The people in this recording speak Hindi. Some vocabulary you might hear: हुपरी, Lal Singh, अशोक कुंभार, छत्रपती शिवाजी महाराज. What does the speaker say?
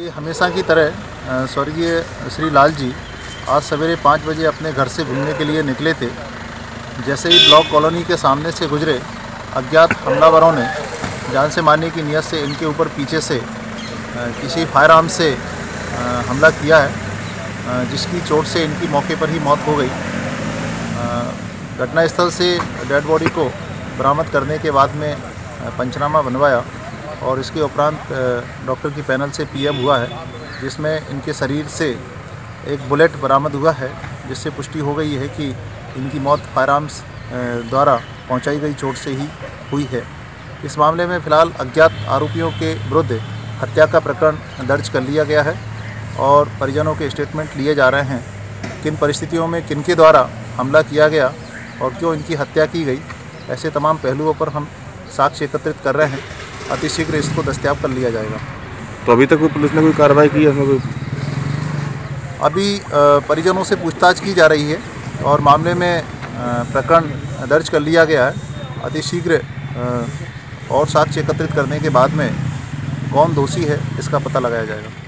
ये हमेशा की तरह स्वर्गीय श्री लाल जी आज सवेरे 5 बजे अपने घर से घूमने के लिए निकले थे। जैसे ही ब्लॉक कॉलोनी के सामने से गुजरे, अज्ञात हमलावरों ने जान से मारने की नीयत से इनके ऊपर पीछे से किसी फायर आर्म से हमला किया है, जिसकी चोट से इनकी मौके पर ही मौत हो गई। घटनास्थल से डेड बॉडी को बरामद करने के बाद में पंचनामा बनवाया और इसके उपरांत डॉक्टर की पैनल से पीएम हुआ है, जिसमें इनके शरीर से एक बुलेट बरामद हुआ है, जिससे पुष्टि हो गई है कि इनकी मौत फायरआर्म्स द्वारा पहुंचाई गई चोट से ही हुई है। इस मामले में फ़िलहाल अज्ञात आरोपियों के विरुद्ध हत्या का प्रकरण दर्ज कर लिया गया है और परिजनों के स्टेटमेंट लिए जा रहे हैं। किन परिस्थितियों में किनके द्वारा हमला किया गया और क्यों इनकी हत्या की गई, ऐसे तमाम पहलुओं पर हम साक्ष्य एकत्रित कर रहे हैं। अतिशीघ्र इसको दस्तियाब कर लिया जाएगा। तो अभी तक कोई पुलिस ने कोई कार्रवाई की है? अभी परिजनों से पूछताछ की जा रही है और मामले में प्रकरण दर्ज कर लिया गया है। अतिशीघ्र और साक्ष्य एकत्रित करने के बाद में कौन दोषी है इसका पता लगाया जाएगा।